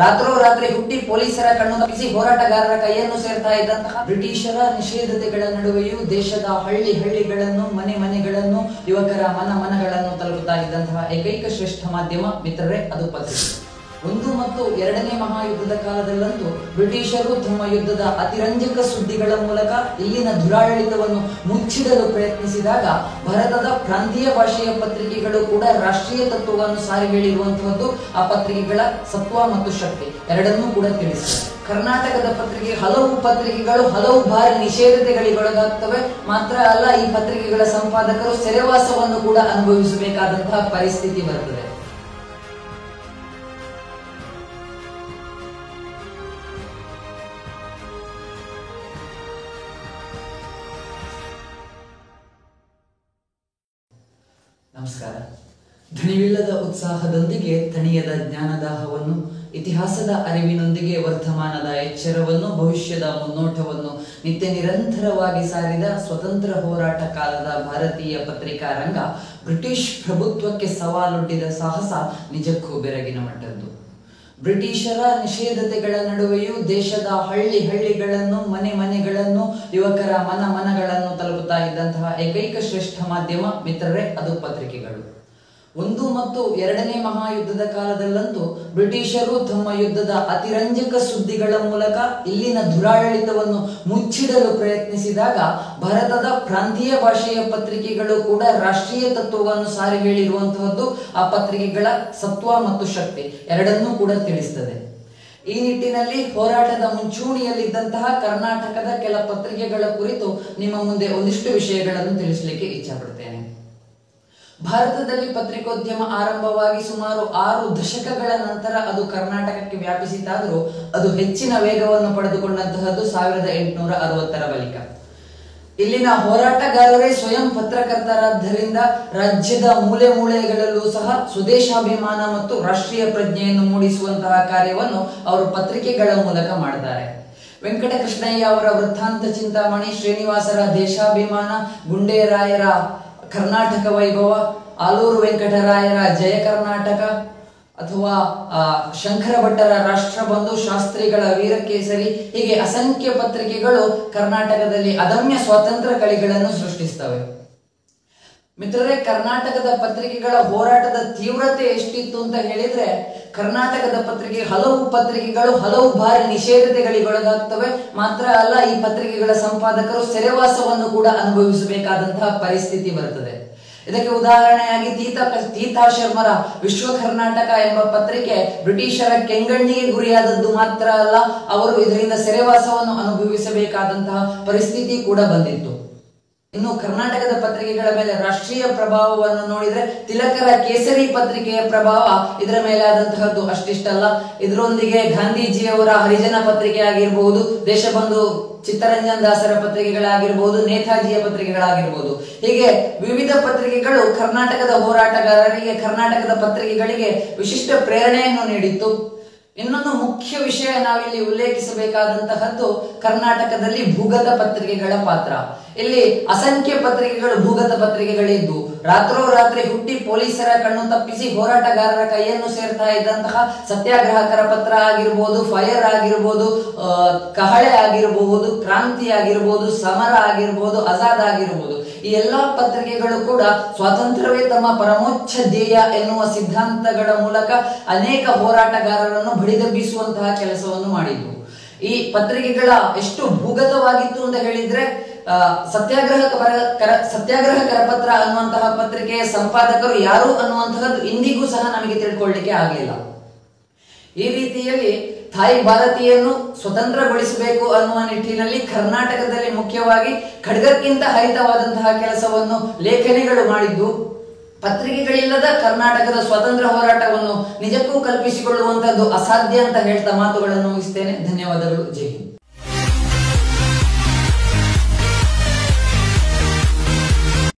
ರಾತ್ರೋರಾತ್ರಿ ಹುಟ್ಟಿ ಪೊಲೀಸರ ಕಣ್ಣು ತಪ್ಪಿಸಿ ಹೋರಾಟಗಾರರ ಕೈಯನ್ನು ಸೇರ್ತಾ ಇದ್ದಂತಹ ಬ್ರಿಟಿಷರ ನಿಷೇಧತೆಗಳ ನಡುವೆಯೂ ದೇಶದ ಹಳ್ಳಿ ಹಳ್ಳಿಗಳನ್ನು ಮನೆ ಮನೆಗಳನ್ನು ಯುವಕರ ಮನ ಮನಗಳನ್ನು ತಲುಪುತ್ತಾ ಇದ್ದಂತಹ ಏಕೈಕ ಶ್ರೇಷ್ಠ ಮಾಧ್ಯಮ ಮಿತ್ರರೇ ಅದು ಪತ್ರಿಕೆ. 1 ಮತ್ತು 2ನೇ ಮಹಾಯುದ್ಧದ ಕಾಲದಲ್ಲಂತೂ ಬ್ರಿಟಿಷರು ತಮ್ಮ ಯುದ್ಧದ ಅತಿರಂಜಕ ಸುದ್ದಿಗಳ ಮೂಲಕ ಇಲ್ಲಿನ ದುರಾಡಳಿತವನ್ನು ಮುಚ್ಚಿಡಲು ಪ್ರಯತ್ನಿಸಿದಾಗ ಭಾರತದ ಪ್ರಾಂತೀಯ ಭಾಷೆಯ ಪತ್ರಿಕೆಗಳು ಕೂಡ ರಾಷ್ಟ್ರೀಯ ತತ್ವವನ್ನು ಸಾರಿ ಹೇಳಿರುವಂತಹದ್ದು ಆ ಪತ್ರಿಕೆಗಳ ಸತ್ವ ಮತ್ತು ಶಕ್ತಿ ಎರಡನ್ನೂ ಕೂಡ ತಿಳಿಸಿದೆ. ಕರ್ನಾಟಕದ ಪತ್ರಿಕೆ ಹಲವು ಪತ್ರಿಕೆಗಳು ಹಲವು ಬಾರಿ ನಿಷೇಧತೆಗಳಿಗೊಳಗಾಗ್ತವೆ. ಮಾತ್ರ ಅಲ್ಲ, ಈ ಪತ್ರಿಕೆಗಳ ಸಂಪಾದಕರು ಸೆರೆವಾಸವನ್ನು ಕೂಡ ಅನುಭವಿಸಬೇಕಾದಂತಹ ಪರಿಸ್ಥಿತಿ ಬರುತ್ತದೆ. ನಮಸ್ಕಾರ. ಧನಿವಿಲ್ಲದ ಉತ್ಸಾಹದೊಂದಿಗೆ ತಣಿಯದ ಜ್ಞಾನದಾಹವನ್ನು, ಇತಿಹಾಸದ ಅರಿವಿನೊಂದಿಗೆ ವರ್ತಮಾನದ ಎಚ್ಚರವನ್ನು, ಭವಿಷ್ಯದ ಮುನ್ನೋಟವನ್ನು ನಿತ್ಯ ನಿರಂತರವಾಗಿ ಸಾರಿದ ಸ್ವತಂತ್ರ ಹೋರಾಟ ಕಾಲದ ಭಾರತೀಯ ಪತ್ರಿಕಾ ರಂಗ ಬ್ರಿಟಿಷ್ ಪ್ರಭುತ್ವಕ್ಕೆ ಸವಾಲೊಡ್ಡಿದ ಸಾಹಸ ನಿಜಕ್ಕೂ ಬೆರಗಿನ ಮಟ್ಟದ್ದು. ಬ್ರಿಟಿಷರ ನಿಷೇಧತೆಗಳ ನಡುವೆಯೂ ದೇಶದ ಹಳ್ಳಿ ಹಳ್ಳಿಗಳನ್ನು ಮನೆ ಮನೆಗಳನ್ನು ಯುವಕರ ಮನ ಮನಗಳನ್ನು ತಲುಪುತ್ತಾ ಇದ್ದಂತಹ ಏಕೈಕ ಶ್ರೇಷ್ಠ ಮಾಧ್ಯಮ ಮಿತ್ರರೇ ಅದು ಪತ್ರಿಕೆಗಳು. 1 ಮತ್ತು 2ನೇ ಮಹಾಯುದ್ಧದ ಕಾಲದಲ್ಲಂತೂ ಬ್ರಿಟಿಷರು ತಮ್ಮ ಯುದ್ಧದ ಅತಿರಂಜಕ ಸುದ್ದಿಗಳ ಮೂಲಕ ಇಲ್ಲಿನ ದುರಾಡಳಿತವನ್ನು ಮುಚ್ಚಿಡಲು ಪ್ರಯತ್ನಿಸಿದಾಗ ಭಾರತದ ಪ್ರಾಂತೀಯ ಭಾಷೆಯ ಪತ್ರಿಕೆಗಳು ಕೂಡ ರಾಷ್ಟ್ರೀಯ ತತ್ವವನ್ನು ಸಾರಿ ಹೇಳಿರುವಂತಹದ್ದು ಆ ಪತ್ರಿಕೆಗಳ ಸತ್ವ ಮತ್ತು ಶಕ್ತಿ ಎರಡನ್ನೂ ಕೂಡ ತಿಳಿಸುತ್ತದೆ. ಈ ನಿಟ್ಟಿನಲ್ಲಿ ಹೋರಾಟದ ಮುಂಚೂಣಿಯಲ್ಲಿದ್ದಂತಹ ಕರ್ನಾಟಕದ ಕೆಲ ಪತ್ರಿಕೆಗಳ ಕುರಿತು ನಿಮ್ಮ ಮುಂದೆ ಒಂದಿಷ್ಟು ವಿಷಯಗಳನ್ನು ತಿಳಿಸಲಿಕ್ಕೆ ಇಚ್ಛಾಪಡುತ್ತೇನೆ. ಭಾರತದಲ್ಲಿ ಪತ್ರಿಕೋದ್ಯಮ ಆರಂಭವಾಗಿ ಸುಮಾರು 6 ದಶಕಗಳ ನಂತರ ಅದು ಕರ್ನಾಟಕಕ್ಕೆ ವ್ಯಾಪಿಸಿತಾದರೂ ಅದು ಹೆಚ್ಚಿನ ವೇಗವನ್ನು ಪಡೆದುಕೊಂಡಂತಹದ್ದು 1860ರ ಬಳಿಕ. ಇಲ್ಲಿನ ಹೋರಾಟಗಾರರೇ ಸ್ವಯಂ ಪತ್ರಕರ್ತರಾದ್ದರಿಂದ ರಾಜ್ಯದ ಮೂಲೆ ಮೂಲೆಗಳಲ್ಲೂ ಸಹ ಸ್ವದೇಶಾಭಿಮಾನ ಮತ್ತು ರಾಷ್ಟ್ರೀಯ ಪ್ರಜ್ಞೆಯನ್ನು ಮೂಡಿಸುವಂತಹ ಕಾರ್ಯವನ್ನು ಅವರು ಪತ್ರಿಕೆಗಳ ಮೂಲಕ ಮಾಡ್ತಾರೆ. ವೆಂಕಟಕೃಷ್ಣಯ್ಯ ಅವರ ವೃತ್ತಾಂತ ಚಿಂತಾಮಣಿ, ಶ್ರೀನಿವಾಸರ ದೇಶಾಭಿಮಾನ, ಗುಂಡೇರಾಯರ ಕರ್ನಾಟಕ ವೈಭವ, ಆಲೂರು ವೆಂಕಟರಾಯರ ಜಯ ಕರ್ನಾಟಕ, ಅಥವಾ ಶಂಕರ ಭಟ್ಟರ ರಾಷ್ಟ್ರಬಂಧು, ಶಾಸ್ತ್ರಿಗಳ ವೀರಕೇಸರಿ, ಹೀಗೆ ಅಸಂಖ್ಯ ಪತ್ರಿಕೆಗಳು ಕರ್ನಾಟಕದಲ್ಲಿ ಅದಮ್ಯ ಸ್ವಾತಂತ್ರ್ಯ ಕಲೆಗಳನ್ನು ಸೃಷ್ಟಿಸ್ತವೆ. ಮಿತ್ರರೇ, ಕರ್ನಾಟಕದ ಪತ್ರಿಕೆಗಳ ಹೋರಾಟದ ತೀವ್ರತೆ ಎಷ್ಟಿತ್ತು ಅಂತ ಹೇಳಿದ್ರೆ, ಕರ್ನಾಟಕದ ಪತ್ರಿಕೆ ಹಲವು ಪತ್ರಿಕೆಗಳು ಹಲವು ಬಾರಿ ನಿಷೇಧತೆಗಳಿಗೊಳಗಾಗ್ತವೆ. ಮಾತ್ರ ಅಲ್ಲ, ಈ ಪತ್ರಿಕೆಗಳ ಸಂಪಾದಕರು ಸೆರೆವಾಸವನ್ನು ಕೂಡ ಅನುಭವಿಸಬೇಕಾದಂತಹ ಪರಿಸ್ಥಿತಿ ಬರುತ್ತದೆ. ಇದಕ್ಕೆ ಉದಾಹರಣೆಯಾಗಿ ತೀತಾ ಶರ್ಮರ ವಿಶ್ವ ಕರ್ನಾಟಕ ಎಂಬ ಪತ್ರಿಕೆ ಬ್ರಿಟಿಷರ ಕೆಂಗಣ್ಣಿಗೆ ಗುರಿಯಾದದ್ದು ಮಾತ್ರ ಅಲ್ಲ, ಅವರು ಇದರಿಂದ ಸೆರೆವಾಸವನ್ನು ಅನುಭವಿಸಬೇಕಾದಂತಹ ಪರಿಸ್ಥಿತಿ ಕೂಡ ಬಂದಿತ್ತು. ಇನ್ನು ಕರ್ನಾಟಕದ ಪತ್ರಿಕೆಗಳ ಮೇಲೆ ರಾಷ್ಟ್ರೀಯ ಪ್ರಭಾವವನ್ನು ನೋಡಿದ್ರೆ ತಿಲಕರ ಕೇಸರಿ ಪತ್ರಿಕೆಯ ಪ್ರಭಾವ ಇದರ ಮೇಲೆ ಆದಂತಹದ್ದು ಅಷ್ಟಿಷ್ಟಲ್ಲ. ಇದರೊಂದಿಗೆ ಗಾಂಧೀಜಿಯವರ ಹರಿಜನ ಪತ್ರಿಕೆ ಆಗಿರಬಹುದು, ದೇಶಬಂಧು ಚಿತ್ತರಂಜನ್ ದಾಸರ ಪತ್ರಿಕೆಗಳಾಗಿರ್ಬಹುದು, ನೇತಾಜಿಯ ಪತ್ರಿಕೆಗಳಾಗಿರ್ಬಹುದು, ಹೀಗೆ ವಿವಿಧ ಪತ್ರಿಕೆಗಳು ಕರ್ನಾಟಕದ ಹೋರಾಟಗಾರರಿಗೆ, ಕರ್ನಾಟಕದ ಪತ್ರಿಕೆಗಳಿಗೆ ವಿಶಿಷ್ಟ ಪ್ರೇರಣೆಯನ್ನು ನೀಡಿತ್ತು. ಇನ್ನೊಂದು ಮುಖ್ಯ ವಿಷಯ ನಾವಿಲ್ಲಿ ಉಲ್ಲೇಖಿಸಬೇಕಾದಂತಹದ್ದು ಕರ್ನಾಟಕದಲ್ಲಿ ಭೂಗತ ಪತ್ರಿಕೆಗಳ ಪಾತ್ರ. ಇಲ್ಲಿ ಅಸಂಖ್ಯ ಪತ್ರಿಕೆಗಳು ಭೂಗತ ಪತ್ರಿಕೆಗಳಿದ್ದು ರಾತ್ರೋರಾತ್ರಿ ಹುಟ್ಟಿ ಪೊಲೀಸರ ಕಣ್ಣು ತಪ್ಪಿಸಿ ಹೋರಾಟಗಾರರ ಕೈಯನ್ನು ಸೇರ್ತಾ ಇದ್ದಂತಹ ಸತ್ಯಾಗ್ರಾಹಕರ ಪತ್ರ ಆಗಿರ್ಬೋದು, ಫೈರ್ ಆಗಿರ್ಬೋದು, ಕಹಳೆ ಆಗಿರಬಹುದು, ಕ್ರಾಂತಿ ಆಗಿರ್ಬೋದು, ಸಮರ ಆಗಿರ್ಬೋದು, ಆಜಾದ್ ಆಗಿರ್ಬೋದು, ಈ ಎಲ್ಲಾ ಪತ್ರಿಕೆಗಳು ಕೂಡ ಸ್ವಾತಂತ್ರ್ಯವೇ ತಮ್ಮ ಪರಮೋಚ್ಛ ಧ್ಯೇಯ ಎನ್ನುವ ಸಿದ್ಧಾಂತಗಳ ಮೂಲಕ ಅನೇಕ ಹೋರಾಟಗಾರರನ್ನು ಬಡಿದೆಬ್ಬಿಸುವಂತಹ ಕೆಲಸವನ್ನು ಮಾಡಿದ್ವು. ಈ ಪತ್ರಿಕೆಗಳ ಎಷ್ಟು ಭೂಗತವಾಗಿತ್ತು ಅಂತ ಹೇಳಿದ್ರೆ, ಸತ್ಯಾಗ್ರಹ ಕರಪತ್ರ ಅನ್ನುವಂತಹ ಪತ್ರಿಕೆಯ ಸಂಪಾದಕರು ಯಾರು ಅನ್ನುವಂತಹದ್ದು ಇಂದಿಗೂ ಸಹ ನಮಗೆ ತಿಳ್ಕೊಳ್ಳಿಕ್ಕೆ ಆಗಲಿಲ್ಲ. ಈ ರೀತಿಯಲ್ಲಿ ಥಾಯ್ ಭಾರತೀಯನ್ನು ಸ್ವತಂತ್ರಗೊಳಿಸಬೇಕು ಅನ್ನುವ ನಿಟ್ಟಿನಲ್ಲಿ ಕರ್ನಾಟಕದಲ್ಲಿ ಮುಖ್ಯವಾಗಿ ಖಡ್ಗಕ್ಕಿಂತ ಹರಿತವಾದಂತಹ ಕೆಲಸವನ್ನು ಲೇಖನಿಗಳು ಮಾಡಿದ್ದು ಪತ್ರಿಕೆಗಳಿಲ್ಲದ ಕರ್ನಾಟಕದ ಸ್ವತಂತ್ರ ಹೋರಾಟವನ್ನು ನಿಜಕ್ಕೂ ಕಲ್ಪಿಸಿಕೊಳ್ಳುವಂತಹದ್ದು ಅಸಾಧ್ಯ ಅಂತ ಹೇಳ್ತಾ ಮಾತುಗಳನ್ನು ಮುಗಿಸ್ತೇನೆ. ಧನ್ಯವಾದಗಳು. ಜೈ ಹಿಂದ್.